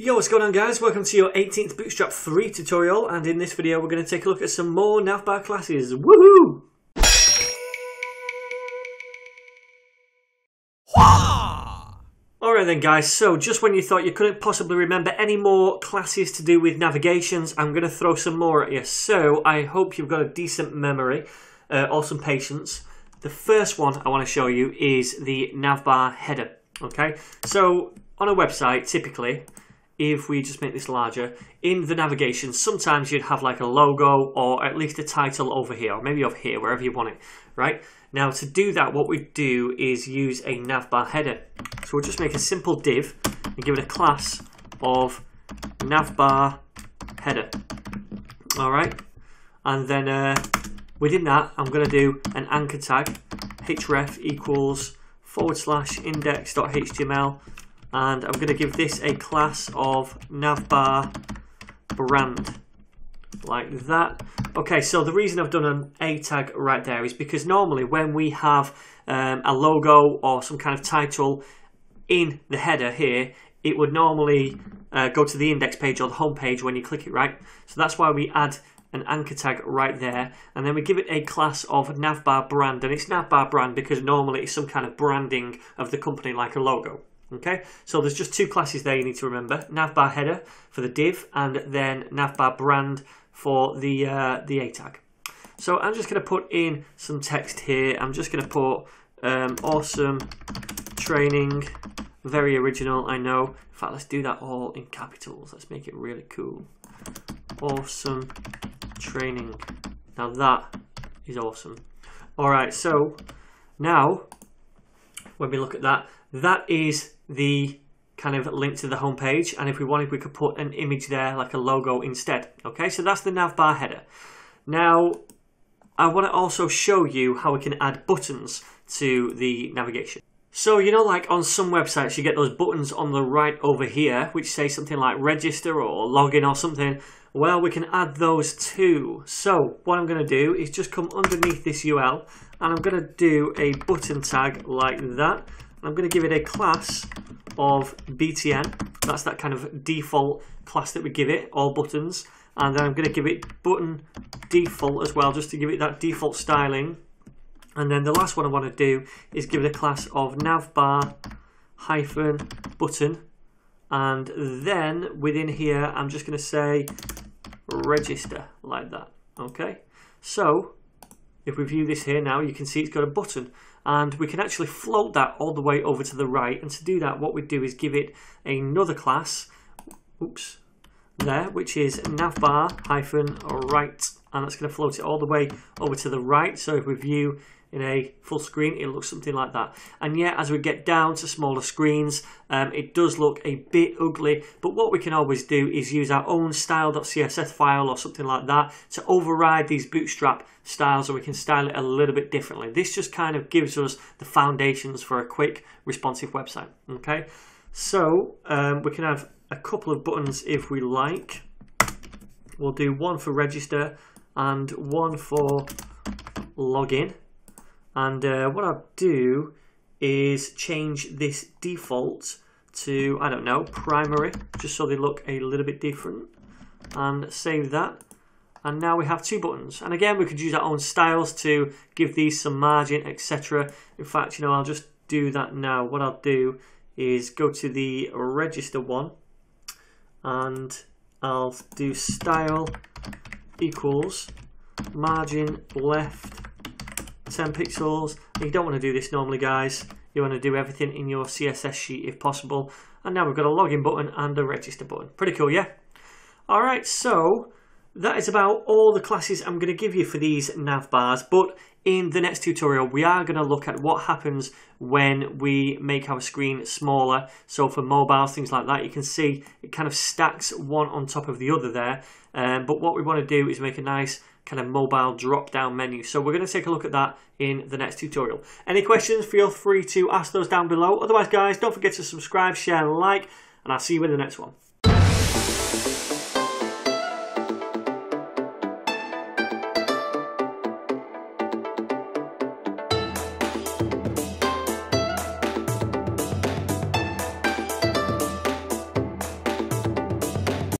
Yo, what's going on guys? Welcome to your 18th Bootstrap 3 tutorial, and in this video we're going to take a look at some more navbar classes. Woohoo! Alright then guys, so just when you thought you couldn't possibly remember any more classes to do with navigations, I'm going to throw some more at you. So I hope you've got a decent memory or some patience. The first one I want to show you is the navbar header. Okay, so on a website typically, if we just make this larger, in the navigation, sometimes you'd have like a logo or at least a title over here, or maybe over here, wherever you want it, right? Now to do that, what we do is use a navbar header. So we'll just make a simple div and give it a class of navbar header, all right? And then within that, I'm gonna do an anchor tag, href equals / index.html, and I'm going to give this a class of navbar brand, like that. Okay, so the reason I've done an A tag right there is because normally when we have a logo or some kind of title in the header here, it would normally go to the index page or the home page when you click it, right? So that's why we add an anchor tag right there, and then we give it a class of navbar brand, and it's navbar brand because normally it's some kind of branding of the company like a logo. Okay, so there's just two classes there you need to remember: navbar header for the div, and then navbar brand for the A tag. So I'm just going to put in some text here. I'm just going to put awesome training, very original, I know. In fact, let's do that all in capitals. Let's make it really cool. Awesome training. Now that is awesome. All right, so now when we look at that, that is the kind of link to the home page, and if we wanted, we could put an image there like a logo instead. Okay, so that's the navbar header. Now I want to also show you how we can add buttons to the navigation. So you know, like on some websites you get those buttons on the right over here which say something like register or login or something. Well, we can add those too. So what I'm going to do is just come underneath this UL, and I'm going to do a button tag like that. I'm going to give it a class of btn. That's that kind of default class that we give it, all buttons. And then I'm going to give it button default as well, just to give it that default styling. And then the last one I want to do is give it a class of navbar hyphen button. And then within here, I'm just going to say register, like that. Okay, so if we view this here now, you can see it's got a button, and we can actually float that all the way over to the right. And to do that, what we do is give it another class, oops, there, which is navbar hyphen right, and that's going to float it all the way over to the right. So if we view in a full screen, it looks something like that. And yeah, as we get down to smaller screens, it does look a bit ugly, but what we can always do is use our own style.css file or something like that to override these Bootstrap styles, and we can style it a little bit differently. This just kind of gives us the foundations for a quick responsive website. Okay, so we can have a couple of buttons if we like. We'll do one for register and one for login. And what I'll do is change this default to, I don't know, primary, just so they look a little bit different, and save that. And now we have two buttons. And again, we could use our own styles to give these some margin, etc. In fact, you know, I'll just do that now. What I'll do is go to the register one, and I'll do style equals margin left 10 pixels. You don't want to do this normally, guys. You want to do everything in your CSS sheet if possible. And now we've got a login button and a register button. Pretty cool, yeah? All right, so that is about all the classes I'm going to give you for these navbars. But in the next tutorial, we are going to look at what happens when we make our screen smaller. So for mobiles, things like that, you can see it kind of stacks one on top of the other there. But what we want to do is make a nice kind of mobile drop-down menu. So we're going to take a look at that in the next tutorial. Any questions, feel free to ask those down below. Otherwise, guys, don't forget to subscribe, share, and like, and I'll see you in the next one.